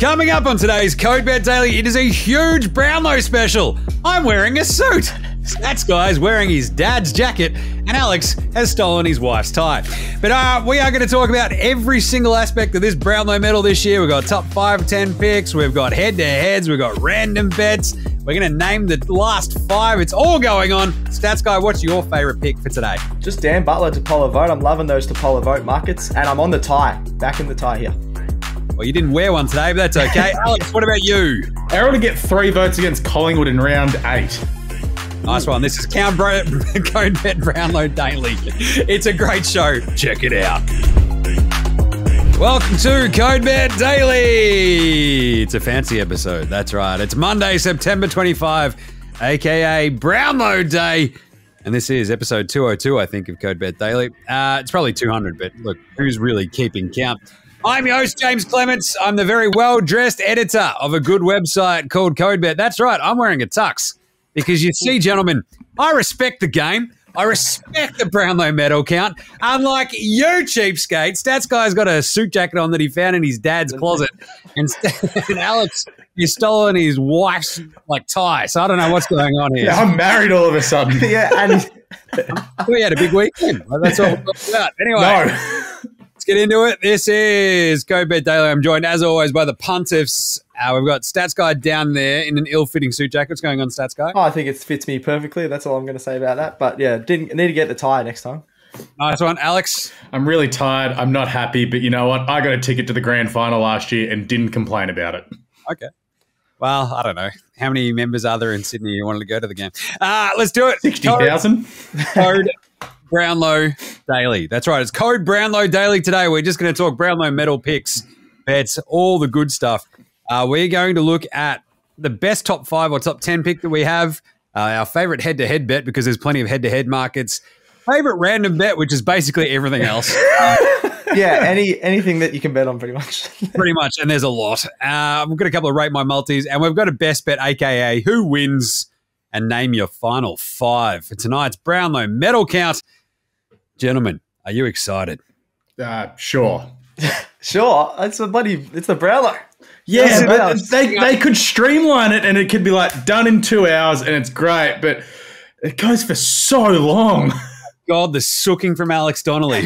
Coming up on today's CodeBet Daily, it is a huge Brownlow special. I'm wearing a suit. Stats Guy's wearing his dad's jacket, and Alex has stolen his wife's tie. But we are going to talk about every single aspect of this Brownlow Medal this year. We've got top 5-10 picks, we've got head-to-heads, we've got random bets. We're going to name the last five. It's all going on. Stats Guy, what's your favourite pick for today? Just Dan Butler to poll a vote. I'm loving those to poll a vote markets, and I'm on the tie. Back in the tie here. Well, you didn't wear one today, but that's okay. Alex, what about you? Errol to get 3 votes against Collingwood in round 8. Nice one. This is CodeBet Brownlow Daily. It's a great show. Check it out. Welcome to CodeBet Daily. It's a fancy episode. That's right. It's Monday, September 25, a.k.a. Brownlow Day. And this is episode 202, I think, of CodeBet Daily. It's probably 200, but look, who's really keeping count? I'm your host, James Clements. I'm the very well-dressed editor of a good website called CodeBet. That's right, I'm wearing a tux because you see, gentlemen, I respect the game. I respect the Brownlow medal count. Unlike you cheapskate, Stats Guy's got a suit jacket on that he found in his dad's closet, and Alex has stolen his wife's tie. So I don't know what's going on here. Yeah, I'm married all of a sudden. Yeah, and we had a big weekend. That's all we're talking about. Anyway. No. Get into it. This is CodeBet Daily. I'm joined, as always, by the pontiffs. We've got Stats Guy down there in an ill-fitting suit jacket. What's going on, Stats Guy? Oh, I think it fits me perfectly. That's all I'm going to say about that. But, yeah, need to get the tie next time. Nice one. Alex? I'm really tired. I'm not happy. But you know what? I got a ticket to the grand final last year and didn't complain about it. Okay. Well, I don't know. How many members are there in Sydney who wanted to go to the game? Let's do it. 60,000. Code Brownlow Daily. That's right. It's Code Brownlow Daily today. We're just going to talk Brownlow medal picks, bets, all the good stuff. We're going to look at the best top 5 or top 10 pick that we have, our favourite head-to-head bet because there's plenty of head-to-head markets, favourite random bet, which is basically everything else. Yeah, anything that you can bet on pretty much. Pretty much, and there's a lot. We've got a couple of Rate My Multis, and we've got a best bet, a.k.a. Who Wins, and name your final 5 for tonight's Brownlow medal count. Gentlemen, are you excited? Sure. Sure. It's the Brownlow. Yeah, but they could streamline it and it could be like done in 2 hours and it's great, but it goes for so long. God, the sooking from Alex Donnelly.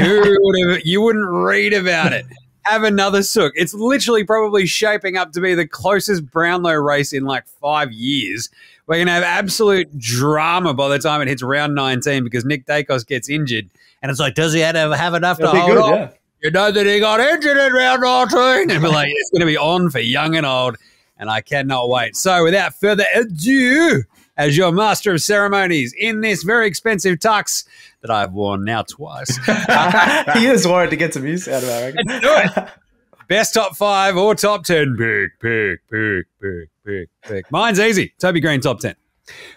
You wouldn't read about it. Have another sook. It's literally probably shaping up to be the closest Brownlow race in like 5 years. We're going to have absolute drama by the time it hits round 19 because Nick Daicos gets injured. And it's like, does he have enough to hold on? Yeah. You know that he got injured in round 19. And we're like, it's going to be on for young and old. And I cannot wait. So without further ado, as your master of ceremonies in this very expensive tux that I've worn now twice. He just wanted to get some use out of it, I reckon. Let's do it. Best top 5 or top 10. Pick. Mine's easy. Toby Greene, top 10.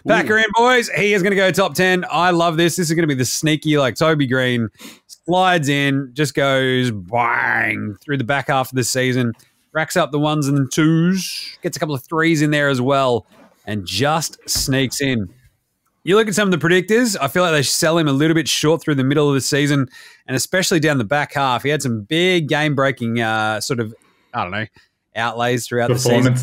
Packer in, boys. He is going to go top 10. I love this. This is going to be the sneaky, Toby Greene slides in, just goes bang through the back half of the season, racks up the 1s and 2s, gets a couple of 3s in there as well, and just sneaks in. You look at some of the predictors, I feel like they sell him a little bit short through the middle of the season and especially down the back half. He had some big game-breaking outlays throughout the season.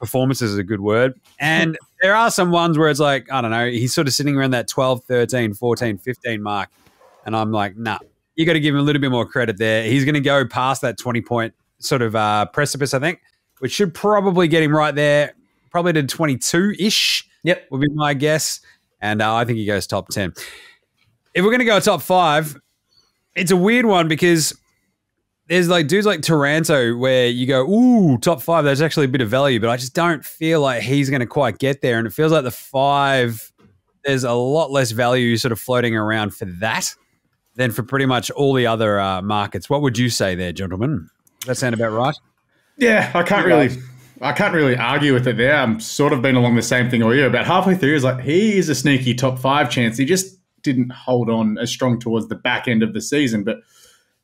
Performances is a good word. And there are some ones where it's like, he's sort of sitting around that 12, 13, 14, 15 mark. And I'm like, nah, you got to give him a little bit more credit there. He's going to go past that 20-point sort of precipice, I think, which should probably get him right there, probably to 22-ish. Yep, would be my guess, and I think he goes top 10. If we're going to go top 5, it's a weird one because there's dudes like Taranto where you go, ooh, top 5, there's actually a bit of value, but I just don't feel like he's going to quite get there, and it feels like the 5, there's a lot less value sort of floating around for that than for pretty much all the other markets. What would you say there, gentlemen? Does that sound about right? Yeah, I can't really argue with it there. I'm sort of been along the same thing all year. About halfway through, it's like he is a sneaky top 5 chance. He just didn't hold on as strong towards the back end of the season. But,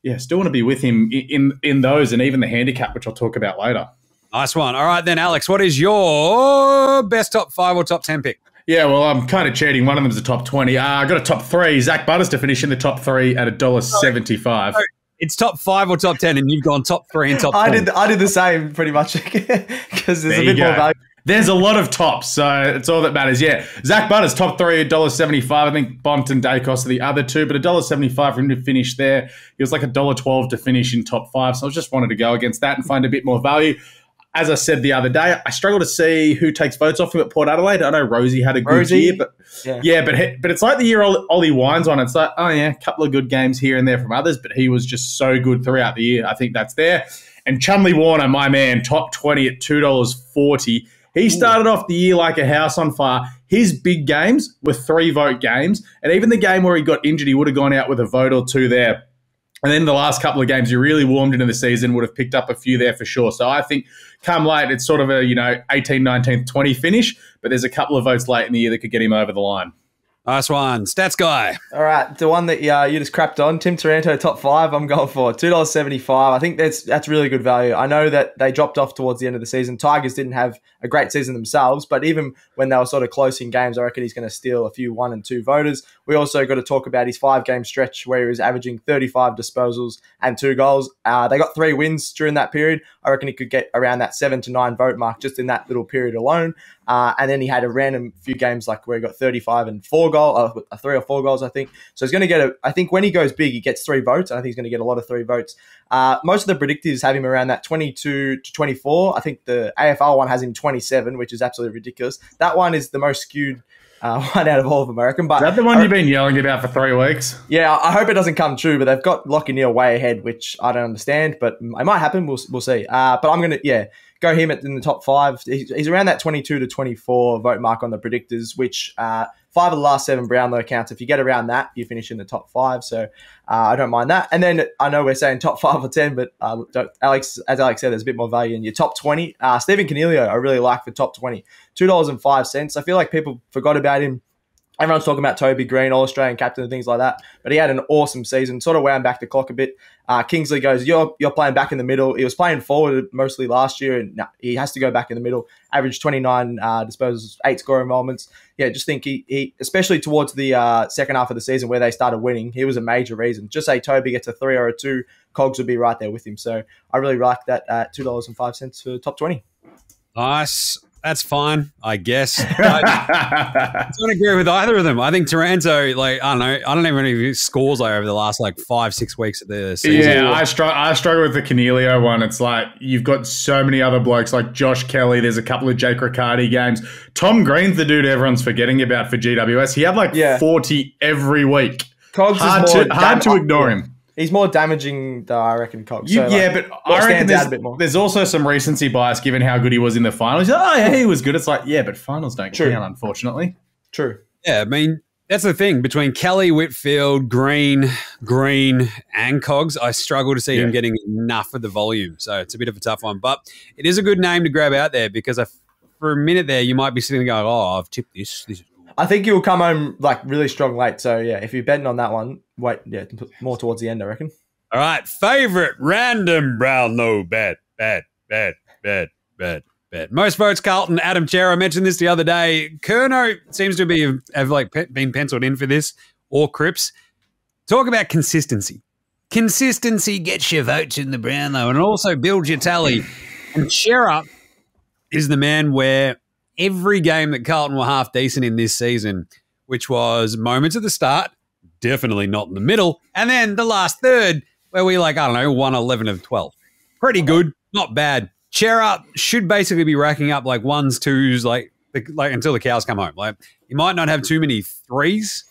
yeah, still want to be with him in those and even the handicap, which I'll talk about later. Nice one. All right, then, Alex, what is your best top 5 or top 10 pick? Yeah, well, I'm kind of cheating. One of them is a top 20. I got a top 3, Zak Butters to finish in the top 3 at $1.75. It's top five or top 10, and you've gone top three and top four. I did the same pretty much because there's a bit more value. There's a lot of tops, so it's all that matters. Yeah, Zak Butters, top three, $1.75. I think Bont and Daicos are the other two, but $1.75 for him to finish there. He was like $1.12 to finish in top five, so I just wanted to go against that and find a bit more value. As I said the other day, I struggle to see who takes votes off him at Port Adelaide. I know Rozee had a good year, but but it's like the year Ollie Wines on. It's like, oh yeah, a couple of good games here and there from others, but he was just so good throughout the year. I think that's there. And Chumley Warner, my man, top 20 at $2.40. He started off the year like a house on fire. His big games were three-vote games, and even the game where he got injured, he would have gone out with a vote or two there. And then the last couple of games, he really warmed into the season, would have picked up a few there for sure. So I think come late, it's sort of a, you know, 18th, 19th, 20 finish, but there's a couple of votes late in the year that could get him over the line. Nice one. Stats guy. All right, the one that you just crapped on, Tim Taranto, top five, I'm going for $2.75. I think that's really good value. I know that they dropped off towards the end of the season. Tigers didn't have a great season themselves, but even when they were sort of close in games, I reckon he's going to steal a few one- and two-voters. We also got to talk about his five-game stretch where he was averaging 35 disposals and 2 goals. They got 3 wins during that period. I reckon he could get around that 7 to 9 vote mark just in that little period alone. And then he had a random few games like where he got 35 and 4 goals, 3 or 4 goals, I think. So he's going to get a, I think when he goes big, he gets 3 votes. And I think he's going to get a lot of 3 votes. Most of the predictives have him around that 22 to 24. I think the AFL one has him 27, which is absolutely ridiculous. That one is the most skewed one out of all of them, I reckon. But is that the one you've been yelling about for 3 weeks? Yeah, I hope it doesn't come true, but they've got Lachie Neale way ahead, which I don't understand, but it might happen. We'll see. But I'm going to, go him in the top 5. He's around that 22 to 24 vote mark on the predictors, which 5 of the last 7 Brownlow accounts. If you get around that, you finish in the top 5. So I don't mind that. And then I know we're saying top 5 or 10, but Alex, as Alex said, there's a bit more value in your top 20. Stephen Coniglio, I really like for top 20. $2.05. I feel like people forgot about him. Everyone's talking about Toby Greene, All-Australian captain and things like that, but he had an awesome season, sort of wound back the clock a bit. Kingsley goes, you're playing back in the middle. He was playing forward mostly last year, and he has to go back in the middle. Averaged 29 disposals, 8 scoring moments. Yeah, just think he especially towards the second half of the season where they started winning, he was a major reason. Just say Toby gets a 3 or a 2, Cogs would be right there with him. So I really like that at $2.05 for top 20. Nice. That's fine, I guess. I don't agree with either of them. I think Taranto, like, I don't know. I don't even know his scores like over the last like 5-6 weeks of the season. Yeah, I struggle with the Coniglio one. It's like you've got so many other blokes like Josh Kelly. There's a couple of Jake Riccardi games. Tom Green's the dude everyone's forgetting about for GWS. He had like 40 every week. Cogs is more hard to ignore him. He's more damaging, though, I reckon, Cox. So, but I reckon there's also some recency bias given how good he was in the finals. Like, oh, yeah, he was good. It's like, yeah, but finals don't count, unfortunately. True. Yeah, I mean, that's the thing. Between Kelly, Whitfield, Green, and Cogs, I struggle to see him getting enough of the volume. So it's a bit of a tough one. But it is a good name to grab out there because for a minute there, you might be sitting there going, oh, I've tipped this. I think you'll come home like really strong late. So, yeah, if you're betting on that one, more towards the end, I reckon. All right, favourite random Brownlow bet. Most votes, Carlton, Adam Cerra. I mentioned this the other day. Curnow seems to be been penciled in for this, or Cripps. Talk about consistency. Consistency gets your votes in the Brownlow and also builds your tally. And Cerra is the man where every game that Carlton were half decent in this season, which was moments at the start, definitely not in the middle. And then the last third where we like, I don't know, won 11 of 12. Pretty good. Not bad. Cerra should basically be racking up like 1s, 2s, like until the cows come home. Like you might not have too many 3s,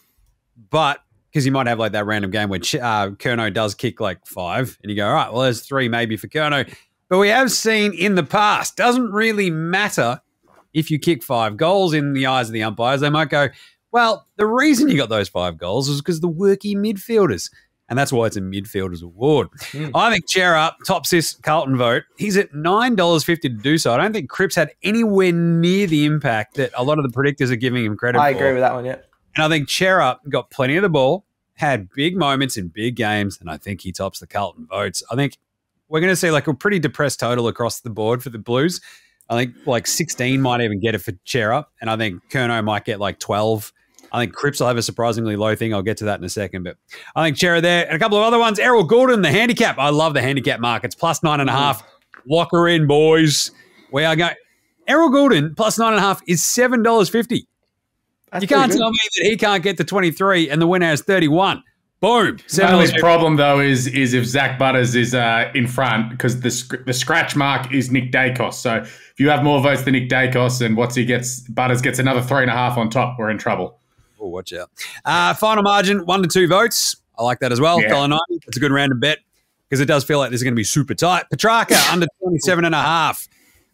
but because you might have like that random game where Curnow does kick like 5 and you go, all right, well, there's 3 maybe for Curnow. But we have seen in the past, doesn't really matter if you kick 5 goals in the eyes of the umpires. They might go, well, the reason you got those 5 goals is because the worky midfielders, and that's why it's a midfielders award. I think Cerra tops this Carlton vote. He's at $9.50 to do so. I don't think Cripps had anywhere near the impact that a lot of the predictors are giving him credit for. I agree with that one, yeah. And I think Cerra got plenty of the ball, had big moments in big games, and I think he tops the Carlton votes. I think we're going to see like a pretty depressed total across the board for the Blues. I think like 16 might even get it for Cerra, and I think Curnow might get like 12. I think Cripps will have a surprisingly low thing. I'll get to that in a second. But I think Cerra there. And a couple of other ones. Errol Gulden, the handicap. I love the handicap markets. +9.5. Lock her in, boys. We are going. Errol Gulden, +9.5, is $7.50. You can't tell me that he can't get to 23 and the winner is 31. Boom. The only problem, though, is if Zak Butters is in front, because the scratch mark is Nick Daicos. So if you have more votes than Nick Daicos and Butters gets another 3.5 on top, we're in trouble. Oh, watch out. Final margin, 1 to 2 votes. I like that as well. Yeah. $1.90. It's a good random bet because it does feel like this is going to be super tight. Petracca, under 27.5.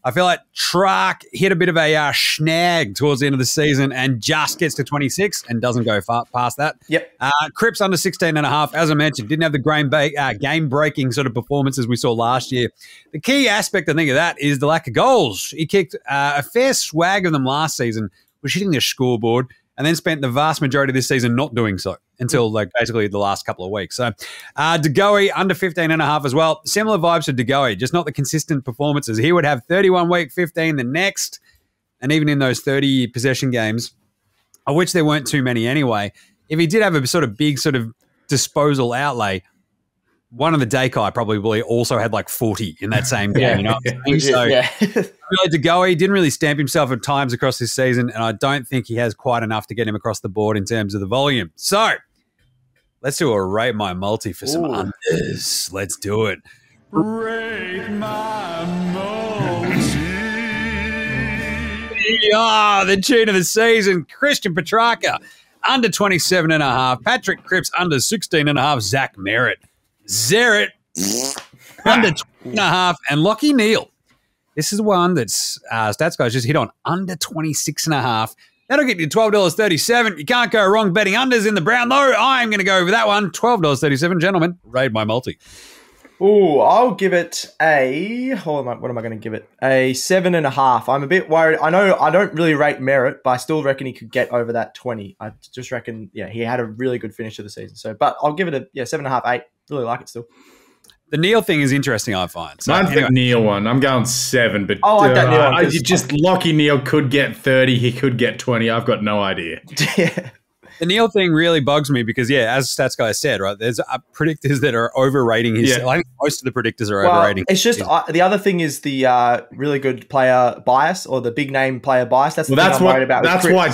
I feel like Track hit a bit of a snag towards the end of the season and just gets to 26 and doesn't go far past that. Yep. Cripps under 16.5, as I mentioned, didn't have the game-breaking sort of performances we saw last year. The key aspect, I think, of that is the lack of goals. He kicked a fair swag of them last season, was hitting the scoreboard, and then spent the vast majority of this season not doing so until like basically the last couple of weeks. So DeGoey under 15.5 as well. Similar vibes to DeGoey, just not the consistent performances. He would have 31 week, 15 the next, and even in those 30 possession games, of which there weren't too many anyway, if he did have a sort of big sort of disposal outlay, one of the Daicos probably also had like 40 in that same game. You know what I'm saying? So DeGoey didn't really stamp himself at times across this season, and I don't think he has quite enough to get him across the board in terms of the volume. So let's do a Rate My Multi for some unders. Let's do it. Rate My Multi. Ah, the tune of the season, Christian Petracca, under 27.5. Patrick Cripps, under 16.5. Zach Merrett. Zerrit under 20.5 and Lachie Neale. This is one that's Stats Guys just hit on under 26.5. That'll get you $12.37. You can't go wrong betting unders in the Brownlow. I'm going to go over that one. $12.37. Gentlemen, Rate My Multi. Ooh, I'll give it a what am I going to give it? A 7.5. I'm a bit worried. I know I don't really rate Merrett, but I still reckon he could get over that 20. I just reckon, yeah, he had a really good finish of the season. So, but I'll give it a 7.5, 8. Really like it still. The Neale thing is interesting, I find. So, mine's the Neale one. I'm going 7, but I like that Neale one. Just Lachie Neale could get 30. He could get 20. I've got no idea. Yeah. The Neale thing really bugs me because, yeah, as Stats Guy said, right, there's predictors that are overrating his. Yeah. I think most of the predictors are overrating. It's just the other thing is the really good player bias or the big name player bias. That's the thing I'm worried about. That's why,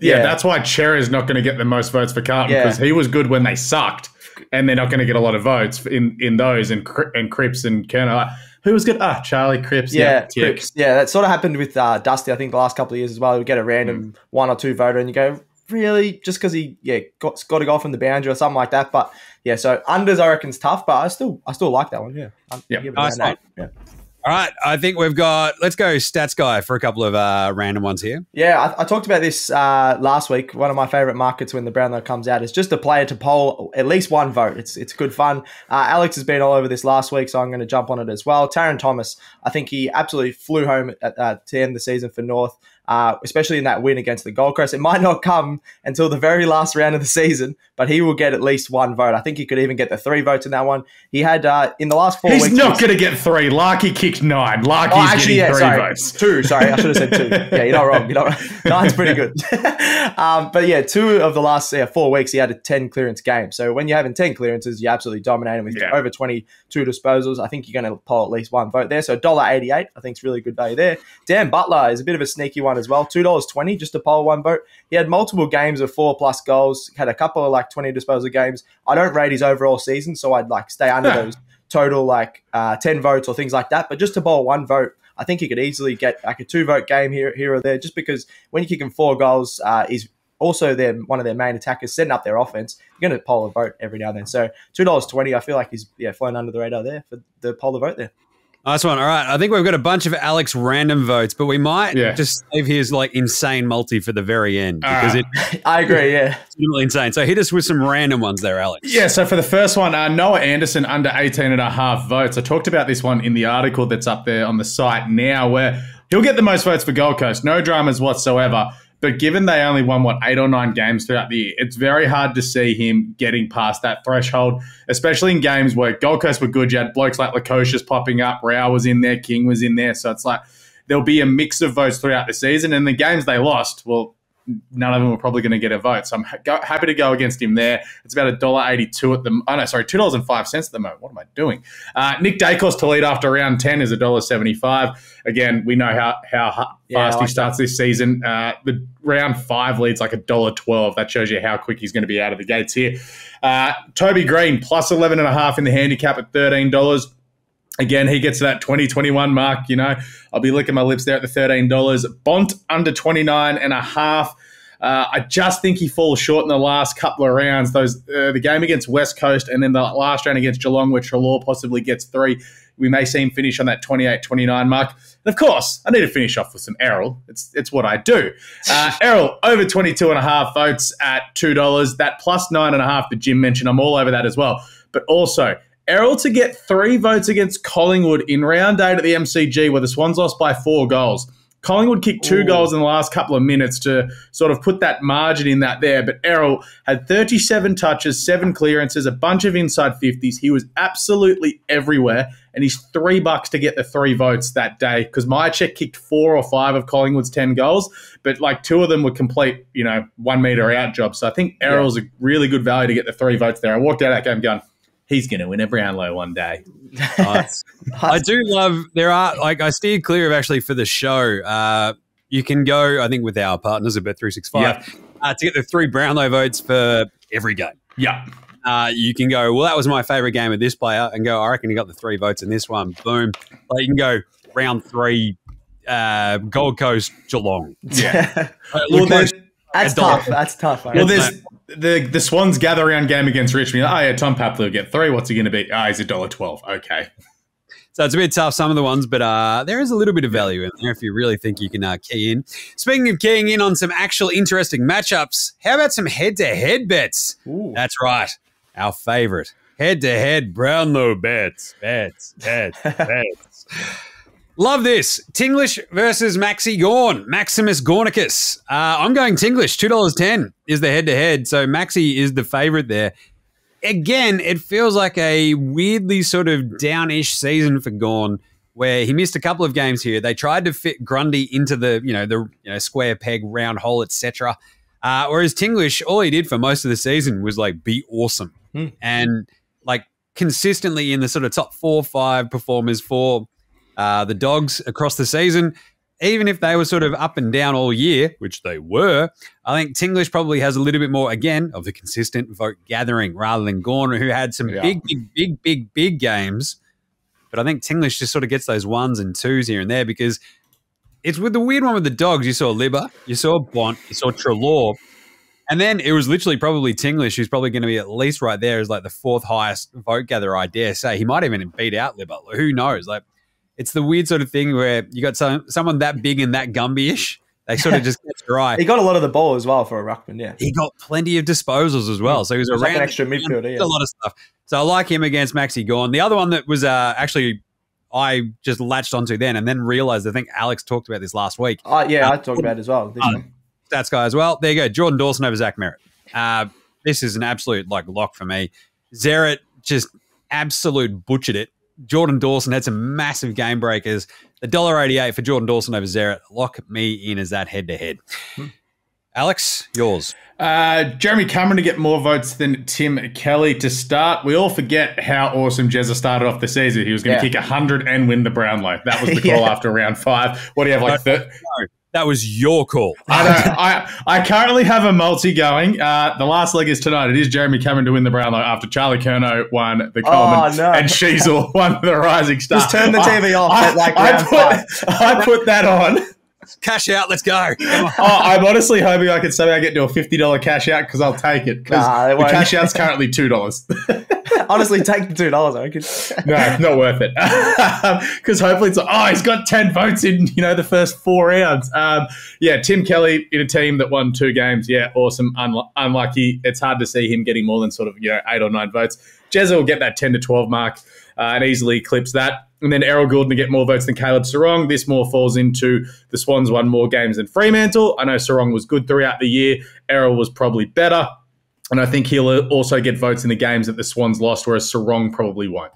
that's why Cerra's not going to get the most votes for Carlton because he was good when they sucked, and they're not going to get a lot of votes in those and Cripps and Curnow. Who was good? Ah, Charlie Cripps. Yeah, Cripps. Yeah, that sort of happened with Dusty, I think, the last couple of years as well. He would get a random 1 or 2 voter and you go, really, just because he got a goal from the boundary or something like that. But yeah, so unders I reckon's tough, but I still like that one. Yeah, nice one. Yeah. All right, I think we've got. Let's go Stats Guy for a couple of random ones here. Yeah, I talked about this last week. One of my favorite markets when the Brownlow comes out is just a player to poll at least 1 vote. It's good fun. Alex has been all over this last week, so I'm going to jump on it as well. Taron Thomas, I think he absolutely flew home to end the season for North. Especially in that win against the Gold Coast. It might not come until the very last round of the season, but he will get at least 1 vote. I think he could even get the 3 votes in that one. He had in the last 4 weeks. He's not going to get 3. Larky kicked 9. Larky's getting 3 votes. 2. Sorry, I should have said 2. Yeah, you're not wrong. You're not wrong. 9's pretty good. But yeah, 2 of the last 4 weeks, he had a 10 clearance game. So when you're having 10 clearances, you're absolutely dominating with over 22 disposals. I think you're going to poll at least 1 vote there. So $1.88, I think it's really good value there. Dan Butler is a bit of a sneaky one as well, $2.20 just to poll 1 vote. He had multiple games of 4+ goals, had a couple of like 20 disposal games. I don't rate his overall season, so I'd like stay under those total like 10 votes or things like that. But just to poll 1 vote, I think he could easily get like a 2-vote game here or there, just because when you're kicking 4 goals, he's also one of their main attackers setting up their offense. You're going to poll a vote every now and then. So $2.20, I feel like he's flown under the radar there for the poll a vote there. Nice one. All right. I think we've got a bunch of Alex random votes, but we might just leave his like insane multi for the very end because I agree. Yeah. It's really insane. So hit us with some random ones there, Alex. Yeah. So for the first one, Noah Anderson under 18.5 votes. I talked about this one in the article that's up there on the site now where he'll get the most votes for Gold Coast. No dramas whatsoever. But given they only won, 8 or 9 games throughout the year, it's very hard to see him getting past that threshold, especially in games where Gold Coast were good. You had blokes like Lukosius popping up, Rao was in there, King was in there. So it's like there'll be a mix of votes throughout the season. And the games they lost, well, none of them were probably going to get a vote. So I'm happy to go against him there. It's about $1.82 at the... Oh, no, sorry, $2.05 at the moment. What am I doing? Nick Daicos to lead after round 10 is $1.75. Again, we know how fast he starts this season. The round 5 leads like $1.12. That shows you how quick he's going to be out of the gates here. Toby Greene, plus 11.5 in the handicap at $13. Again, he gets to that 20-21 mark, you know. I'll be licking my lips there at the $13. Bont under 29.5. I just think he falls short in the last couple of rounds. The game against West Coast and then the last round against Geelong, where Treloar possibly gets 3. We may see him finish on that 28-29 mark. And, of course, I need to finish off with some Errol. It's what I do. Errol, over 22.5 votes at $2. That plus 9.5 that Jim mentioned, I'm all over that as well. But also... Errol to get 3 votes against Collingwood in round 8 at the MCG, where the Swans lost by 4 goals. Collingwood kicked 2 goals in the last couple of minutes to sort of put that margin in that there. But Errol had 37 touches, 7 clearances, a bunch of inside 50s. He was absolutely everywhere. And he's $3 to get the 3 votes that day, because Myercheck kicked 4 or 5 of Collingwood's 10 goals. But like 2 of them were complete, you know, 1 meter out jobs. So I think Errol's a really good value to get the 3 votes there. I walked out of that game going, he's going to win a Brownlow one day. I do love, there are, like, I steer clear of actually for the show. You can go, I think, with our partners at Bet365 to get the 3 Brownlow votes for every game. Yeah. You can go, well, that was my favorite game of this player, and go, I reckon he got the 3 votes in this one. Boom. Like, you can go round 3, Gold Coast, Geelong. Yeah. Well, that's tough. That's tough. Well, there's the Swans gather round game against Richmond. Oh, yeah, Tom Papler will get 3. What's he going to be? Oh, he's $1.12. Okay. So it's a bit tough, some of the ones, but there is a little bit of value in there if you really think you can key in. Speaking of keying in on some actual interesting matchups, how about some head-to-head bets? Ooh. That's right. Our favourite. Head-to-head Brownlow bets. Bets. Love this. Tinglish versus Maxi Gorn. Maximus Gornicus. I'm going Tinglish. $2.10 is the head-to-head. So Maxi is the favourite there. Again, it feels like a weirdly sort of downish season for Gorn, where he missed a couple of games here. They tried to fit Grundy into the square peg, round hole, etc. Whereas Tinglish, all he did for most of the season was like be awesome and like consistently in the sort of top 4 or 5 performers for the Dogs across the season. Even if they were sort of up and down all year, which they were, I think Tinglish probably has a little bit more, again, of the consistent vote gathering rather than Gorn, who had some big games. But I think Tinglish just sort of gets those 1s and 2s here and there, because it's with the weird one with the Dogs. You saw Libba, you saw Bont, you saw Treloar, and then it was literally probably Tinglish, who's probably going to be at least right there as like the 4th highest vote gatherer, I dare say. He might even beat out Libba. Who knows? Like, it's the weird sort of thing where you got someone that big and that Gumby-ish. They sort of just get dry. He got a lot of the ball as well for a ruckman, yeah. He got plenty of disposals as well. So he was around like an extra midfielder, a lot of stuff. So I like him against Maxi Gorn. The other one that was actually I just latched onto then and then realized, I think Alex talked about this last week. I talked about it as well. Stats guy as well. There you go. Jordan Dawson over Zach Merrett. This is an absolute like lock for me. Zerrett just absolute butchered it. Jordan Dawson had some massive game breakers. The $1.88 for Jordan Dawson over Zerrett. Lock me in as that head-to-head. Alex, yours. Jeremy Cameron to get more votes than Tim Kelly to start. We all forget how awesome Jezza started off the season. He was going to kick 100 and win the Brownlow. That was the call after round 5. What do you have, like that? No, that was your call. I know. I currently have a multi going. The last leg is tonight. It is Jeremy Cameron to win the Brownlow after Charlie Curnow won the Coleman and Sheasel won the Rising Star. Just turn the TV off. I put that on. Cash out. Let's go. I'm honestly hoping I could somehow get to a $50 cash out, because I'll take it. The cash out's currently $2. Honestly, take the $2. I reckon. No, not worth it. Because hopefully it's like, oh, he's got 10 votes in, you know, the first 4 rounds. Tim Kelly in a team that won 2 games. Yeah, awesome. Unlucky. It's hard to see him getting more than sort of 8 or 9 votes. Jezza will get that 10 to 12 mark and easily eclipse that. And then Errol Gulden to get more votes than Caleb Serong. This more falls into the Swans won more games than Fremantle. I know Serong was good throughout the year. Errol was probably better. And I think he'll also get votes in the games that the Swans lost, whereas Serong probably won't.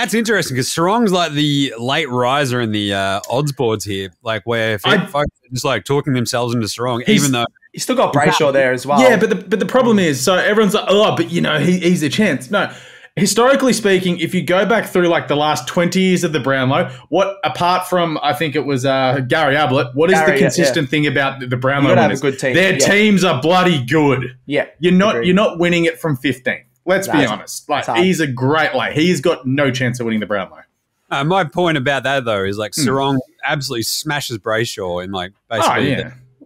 That's interesting because Serong's like the late riser in the odds boards here, like where folks are just like talking themselves into Serong, even though he's still got Brayshaw there as well. Yeah, but the problem is, so everyone's like, oh, but you know, he's a chance. No, historically speaking, if you go back through like the last 20 years of the Brownlow, what apart from I think it was Gary Ablett, what is the consistent thing about the Brownlow? Their teams are bloody good. Yeah, you're not winning it from 15th. Let's be honest. Like he's a great lay. He's got no chance of winning the Brownlow. My point about that though is like Serong absolutely smashes Brayshaw in like basically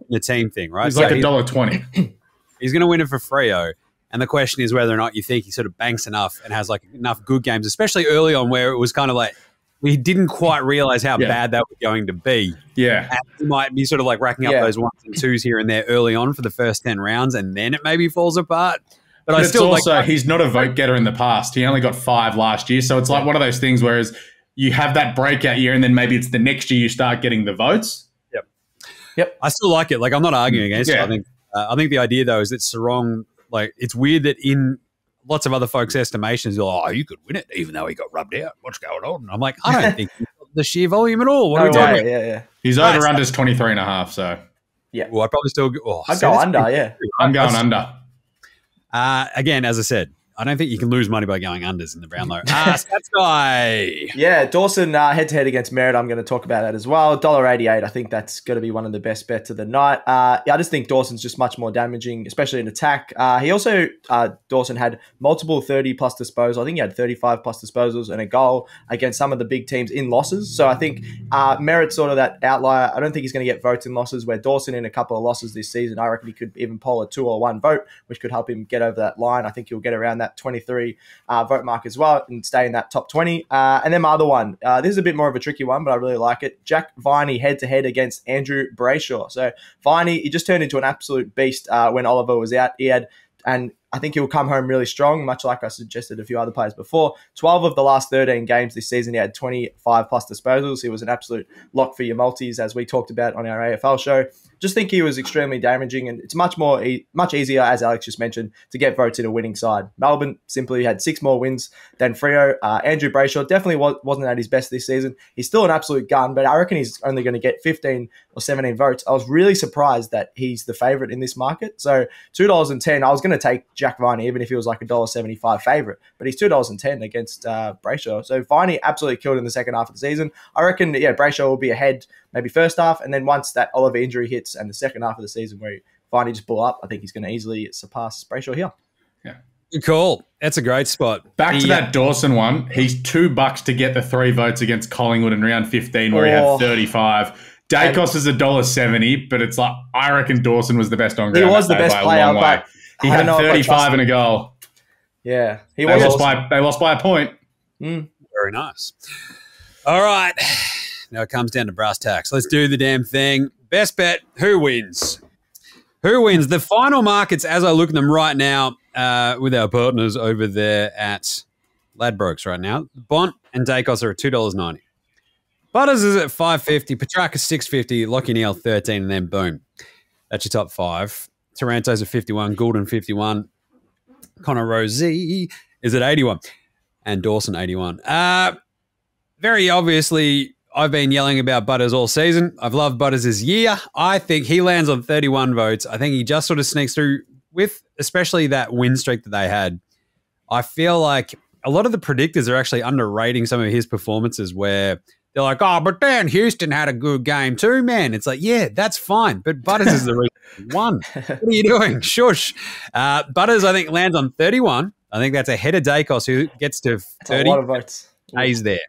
the team thing, right? He's so like $1.20. He's going to win it for Freo, and the question is whether or not you think he sort of banks enough and has like enough good games, especially early on where it was kind of like we didn't quite realize how bad that was going to be. Yeah, and he might be sort of like racking up those ones and twos here and there early on for the first 10 rounds, and then it maybe falls apart. But I still also, like, he's not a vote getter in the past. He only got 5 last year. So it's like one of those things whereas you have that breakout year and then maybe it's the next year you start getting the votes. Yep. Yep. I still like it. Like, I'm not arguing against it. I think the idea, though, is that Serong, like, it's weird that in lots of other folks' estimations, you're like, oh, you could win it even though he got rubbed out. What's going on? And I'm like, I don't think he's got the sheer volume at all. What are we doing? Yeah, yeah. He's over-under's 23.5, so. Yeah. Well, I probably still go. Oh, I'd go under, yeah. I'm going under. Again, as I said, I don't think you can lose money by going unders in the Brownlow. Stats guy. Yeah, Dawson head-to-head against Merrett. I'm going to talk about that as well. $1.88. I think that's going to be one of the best bets of the night. I just think Dawson's just much more damaging, especially in attack. He also, Dawson had multiple 30-plus disposals. I think he had 35-plus disposals and a goal against some of the big teams in losses. So I think Merritt's sort of that outlier. I don't think he's going to get votes in losses, where Dawson in a couple of losses this season, I reckon he could even poll a 2 or 1 vote, which could help him get over that line. I think he'll get around that 23 vote mark as well and stay in that top 20. And then my other one, this is a bit more of a tricky one, but I really like it. Jack Viney head-to-head against Andrew Brayshaw. So Viney, he just turned into an absolute beast when Oliver was out. And I think he'll come home really strong, much like I suggested a few other players before. 12 of the last 13 games this season, he had 25-plus disposals. He was an absolute lock for your multis, as we talked about on our AFL show. Just think he was extremely damaging, and it's much easier, as Alex just mentioned, to get votes in a winning side. Melbourne simply had 6 more wins than Freo. Andrew Brayshaw definitely wasn't at his best this season. He's still an absolute gun, but I reckon he's only going to get 15 or 17 votes. I was really surprised that he's the favourite in this market. So $2.10, I was going to take Jack Viney, even if he was like a $1.75 favourite, but he's $2.10 against Brayshaw. So Viney absolutely killed in the second half of the season. I reckon, yeah, Brayshaw will be ahead maybe first half, and then once that Oliver injury hits and the second half of the season where Viney just blew up, I think he's going to easily surpass Brayshaw here. Yeah. Good call. That's a great spot. Back to that Dawson one. He's $2 to get the 3 votes against Collingwood in round 15 where he had 35. Daicos is $1.70, but it's like I reckon Dawson was the best on ground. He was the best player, but he had 35 and a goal. Yeah. They lost by a point. Mm. Very nice. All right. Now it comes down to brass tacks. Let's do the damn thing. Best bet, who wins? Who wins? The final markets, as I look at them right now, with our partners over there at Ladbrokes right now, Bont and Daicos are at $2.90. Butters is at $5.50, Petracca $6.50, Lachie Neale $13, and then boom. That's your top 5. Taranto's at 51, Gulden 51, Connor Rozee is at 81, and Dawson 81. Very obviously, I've been yelling about Butters all season. I've loved Butters this year. I think he lands on 31 votes. I think he just sort of sneaks through with especially that win streak that they had. I feel like a lot of the predictors are actually underrating some of his performances where they're like, oh, but Dan Houston had a good game too, man. It's like, yeah, that's fine, but Butters is the reason he won. What are you doing? Shush. Butters, I think, lands on 31. I think that's ahead of Daicos, who gets to 30. That's a lot of votes. He's there.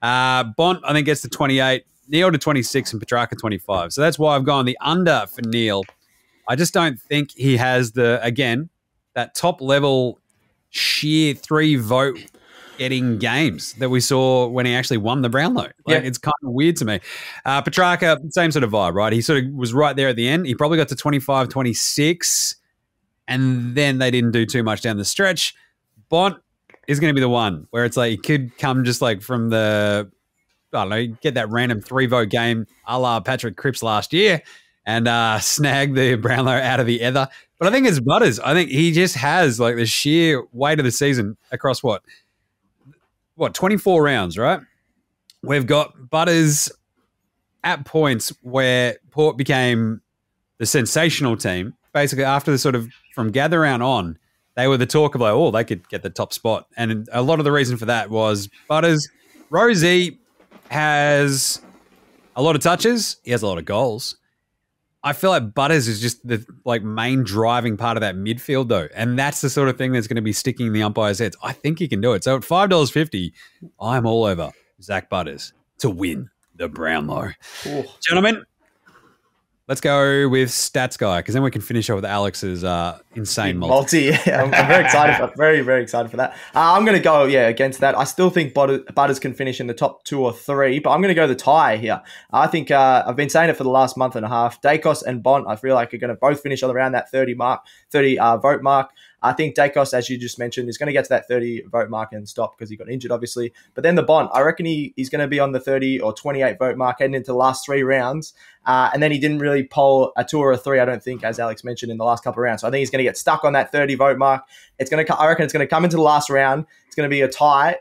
Bont, I think, gets to 28. Neale to 26 and Petracca 25. So that's why I've gone the under for Neale. I just don't think he has the, again, that top-level sheer 3-vote getting games that we saw when he actually won the Brownlow. Like, it's kind of weird to me. Petracca, same sort of vibe, right? He sort of was right there at the end. He probably got to 25, 26, and then they didn't do too much down the stretch. Bont is going to be the one where it's like he could come just like from the, I don't know, get that random 3-vote game a la Patrick Cripps last year and snag the Brownlow out of the ether. But I think it's Butters. I think he just has like the sheer weight of the season across what? what, 24 rounds, right? We've got Butters at points where Port became the sensational team. Basically, after the sort of from gather round on, they were the talk of like, oh, they could get the top spot. And a lot of the reason for that was Butters. Rozee has a lot of touches. He has a lot of goals. I feel like Butters is just the like main driving part of that midfield though. And that's the sort of thing that's going to be sticking in the umpires' heads. I think he can do it. So at $5.50, I'm all over Zak Butters to win the Brownlow. Ooh. Gentlemen, let's go with Stats Guy because then we can finish off with Alex's insane multi. I'm very excited. I'm very, very excited for that. I'm going to go, yeah, against that. I still think Butters can finish in the top two or three, but I'm going to go the tie here. I think I've been saying it for the last month and a half. Daicos and Bont, I feel like, are going to both finish around that 30 vote mark. I think Daicos, as you just mentioned, is going to get to that 30 vote mark and stop because he got injured, obviously. But then the Bont, I reckon he's going to be on the 30 or 28 vote mark heading into the last three rounds. And then he didn't really poll a two or a three, I don't think, as Alex mentioned, in the last couple of rounds. So I think he's going to get stuck on that 30 vote mark. I reckon it's going to come into the last round. It's going to be a tie.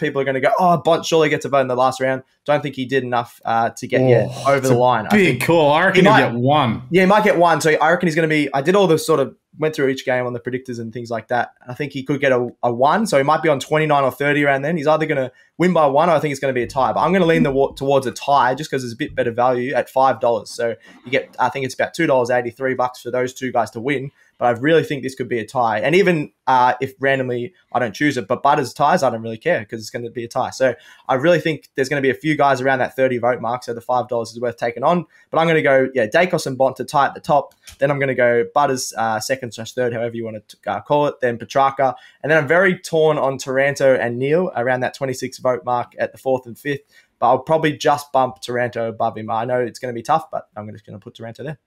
People are going to go, oh, Bont surely gets a vote in the last round. Don't think he did enough to get over the line. Big call. I reckon he'll get one. Yeah, he might get one. So I reckon he's going to be – I did all the sort of – went through each game on the predictors and things like that. I think he could get a one. So he might be on 29 or 30 around then. He's either going to win by one or I think it's going to be a tie. But I'm going to lean towards a tie just because it's a bit better value at $5. So you get – I think it's about $2.83 for those two guys to win. But I really think this could be a tie. And even if randomly I don't choose it, but Butters ties, I don't really care because it's going to be a tie. So I really think there's going to be a few guys around that 30 vote mark. So the $5 is worth taking on. But I'm going to go, yeah, Daicos and Bont to tie at the top. Then I'm going to go Butters second/third, however you want to call it. Then Petracca. And then I'm very torn on Taranto and Neale around that 26 vote mark at the 4th and 5th. But I'll probably just bump Taranto above him. I know it's going to be tough, but I'm just going to put Taranto there.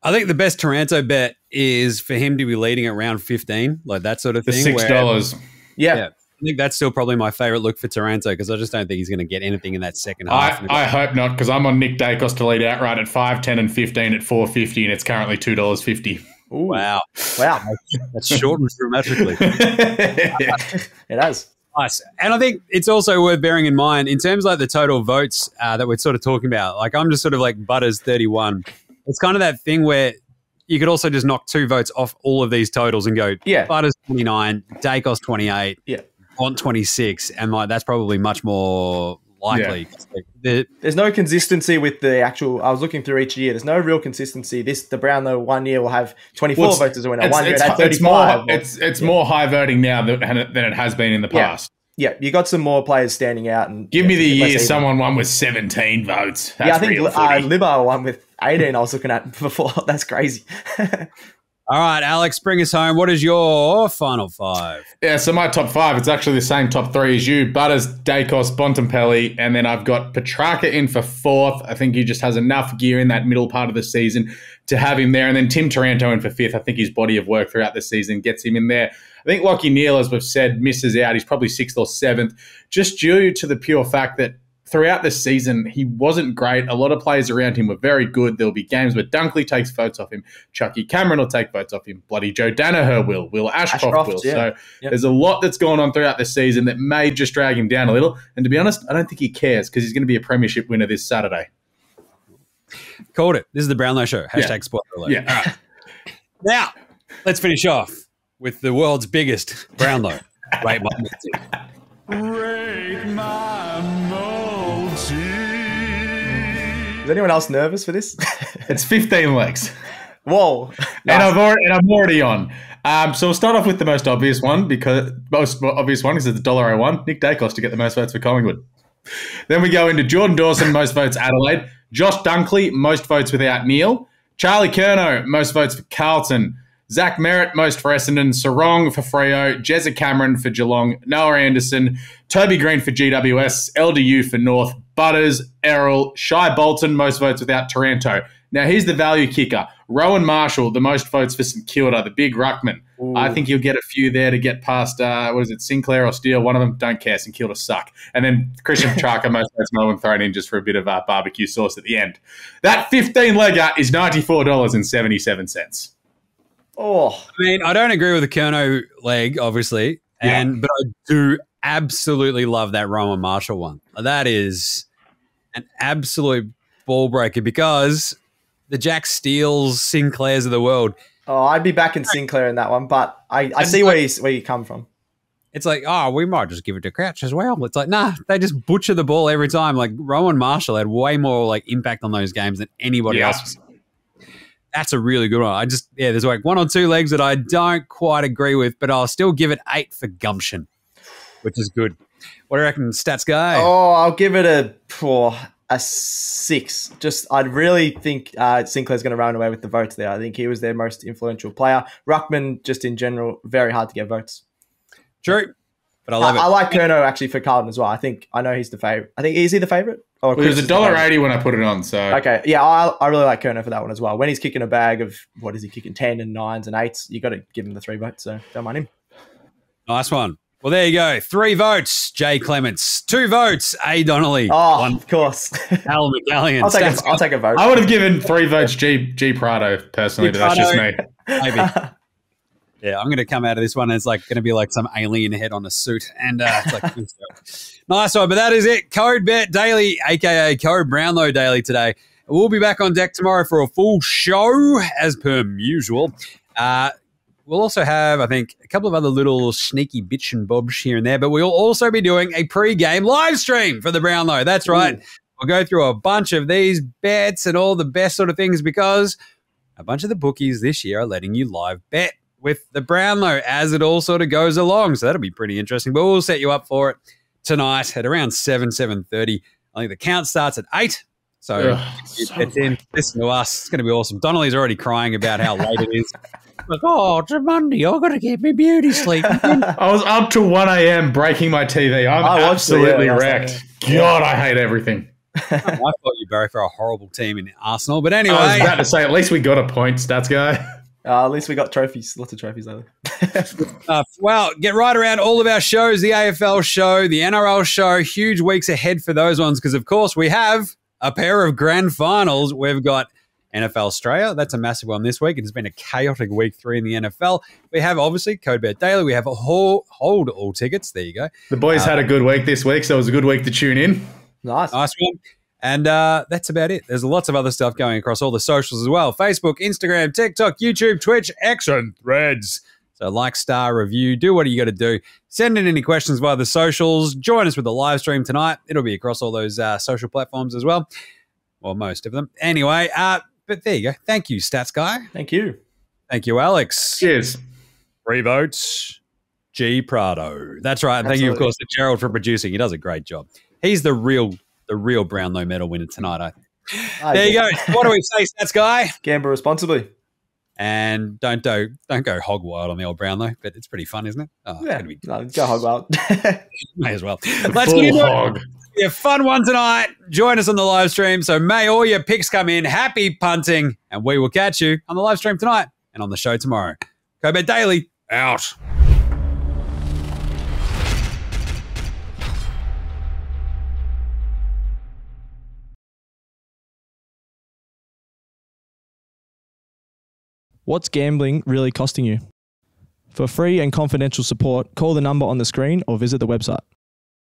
I think the best Taranto bet is for him to be leading at round 15, like that sort of thing. The $6. Yeah. I think that's still probably my favorite look for Taranto because I just don't think he's going to get anything in that second half. I hope not because I'm on Nick Daicos to lead outright at 5, 10, and 15 at $4.50, and it's currently $2.50. Wow. Wow. That's shortened dramatically. It has. Nice. And I think it's also worth bearing in mind in terms of like the total votes that we're sort of talking about. Like I'm just sort of like Butters 31. It's kind of that thing where you could also just knock two votes off all of these totals and go, yeah, Butters 29, Daicos 28, yeah, Bont 26, and like that's probably much more likely. Yeah. There's no consistency with the actual. I was looking through each year. There's no real consistency. The Brownlow one year will have 24 voters as a winner. It's more high voting now than it has been in the past. Yeah, you got some more players standing out. And give me the year someone won with 17 votes. That's I think Libba won with 18. I was looking at before. That's crazy. All right, Alex, bring us home. What is your final five? Yeah, so my top five, it's actually the same top three as you. Butters, Daicos, Bontempelli, and then I've got Petracca in for 4th. I think he just has enough gear in that middle part of the season to have him there. And then Tim Taranto in for 5th. I think his body of work throughout the season gets him in there. I think Lachie Neale, as we've said, misses out. He's probably 6th or 7th, just due to the pure fact that throughout the season, he wasn't great. A lot of players around him were very good. There'll be games where Dunkley takes votes off him. Chucky Cameron will take votes off him. Bloody Joe Danaher will. Will Ashcroft will. Yeah. So there's a lot that's gone on throughout the season that may just drag him down a little. And to be honest, I don't think he cares because he's going to be a premiership winner this Saturday. Called it. This is the Brownlow Show. Hashtag spoiler alert. Yeah. All right. Now, let's finish off with the world's biggest Brownlow. Rate my multi. Rate my multi. Is anyone else nervous for this? It's 15 legs. Whoa. And I'm already on. So we'll start off with the most obvious one because it's $1.01. Nick Daicos to get the most votes for Collingwood. Then we go into Jordan Dawson, most votes Adelaide. Josh Dunkley, most votes without Neale. Charlie Curnow, most votes for Carlton. Zach Merrett, most for Essendon. Serong for Freo. Jezza Cameron for Geelong. Noah Anderson. Toby Greene for GWS. LDU for North. Butters, Errol, Shai Bolton, most votes without Taranto. Now, here's the value kicker. Rowan Marshall, the most votes for St Kilda, the big ruckman. Ooh. I think he'll get a few there to get past, Sinclair or Steele. One of them, don't care. St Kilda suck. And then Christian Petracca, most votes, no one thrown in just for a bit of barbecue sauce at the end. That 15-legger is $94.77. Oh, I mean, I don't agree with the Curnow leg, obviously, but I do absolutely love that Rowan Marshall one. That is an absolute ball breaker because the Jack Steeles, Sinclairs of the world. Oh, I'd be back in Sinclair in that one, but I see where you come from. It's like, oh, we might just give it to Crouch as well. It's like, nah, they just butcher the ball every time. Like Rowan Marshall had way more like impact on those games than anybody else. That's a really good one. I just, yeah, there's like one or two legs that I don't quite agree with, but I'll still give it 8 for gumption, which is good. What do you reckon, Stats Guy? Oh, I'll give it a 6. Just, I really think Sinclair's going to run away with the votes there. I think he was their most influential player. Ruckman, just in general, very hard to get votes. True, but I love it. I like Curnow actually for Carlton as well. I know he's the favorite. I think is he the favorite? Or well, it was $1.80 when I put it on. So okay, yeah, I really like Curnow for that one as well. When he's kicking a bag of what is he kicking 10s and 9s and 8s, you got to give him the 3 votes. So don't mind him. Nice one. Well, there you go. 3 votes, Jay Clements. 2 votes, A Donnelly. Oh, one, of course. Al McGallion. I'll take a vote. I would have given 3 votes, G Prado personally, but that's just me. Maybe. Yeah, I'm going to come out of this one as like going to be like some alien head on a suit. And it's like, nice one. But that is it. Code Bet Daily, a.k.a. Code Brownlow Daily today. We'll be back on deck tomorrow for a full show as per usual. We'll also have, I think, a couple of other little sneaky bitch and bobs here and there. But we'll also be doing a pre-game live stream for the Brownlow. That's right. We'll go through a bunch of these bets and all the best sort of things because a bunch of the bookies this year are letting you live bet with the Brownlow as it all sort of goes along. So that'll be pretty interesting. But we'll set you up for it tonight at around 7:30. I think the count starts at 8. So it's in. Listen to us. It's going to be awesome. Donnelly's already crying about how late it is. Like, oh, it's a Monday. I've got to get me beauty sleep. I was up till 1 a.m. breaking my TV. I absolutely wrecked. God, I hate everything. I thought you barracked for a horrible team in Arsenal. But anyway. I was about to say, at least we got a point, Stats Guy. At least we got trophies, lots of trophies later. Well, get right around all of our shows, the AFL show, the NRL show, huge weeks ahead for those ones because, of course, we have a pair of grand finals. We've got NFL Australia. That's a massive one this week. It has been a chaotic week 3 in the NFL. We have, obviously, CodeBet Daily. We have a hold all tickets. There you go. The boys had a good week this week, so it was a good week to tune in. Nice one. And that's about it. There's lots of other stuff going across all the socials as well. Facebook, Instagram, TikTok, YouTube, Twitch, X and Threads. So like, star, review, do what you got to do. Send in any questions via the socials. Join us with the live stream tonight. It'll be across all those social platforms as well. Well, most of them. Anyway, but there you go. Thank you, Stats Guy. Thank you. Thank you, Alex. Cheers. 3 votes, G Prado. That's right. Absolutely. Thank you, of course, to Gerald for producing. He does a great job. He's the real Brownlow Medal winner tonight, I think. There you go. What do we say, Stats Guy? Gamble responsibly. And don't go hog wild on the old Brownlow, but it's pretty fun, isn't it? Oh, yeah, go hog wild. May as well. Let's get into a fun one tonight. Join us on the live stream. So may all your picks come in. Happy punting, and we will catch you on the live stream tonight and on the show tomorrow. CodeBet Daily, out. What's gambling really costing you? For free and confidential support, call the number on the screen or visit the website.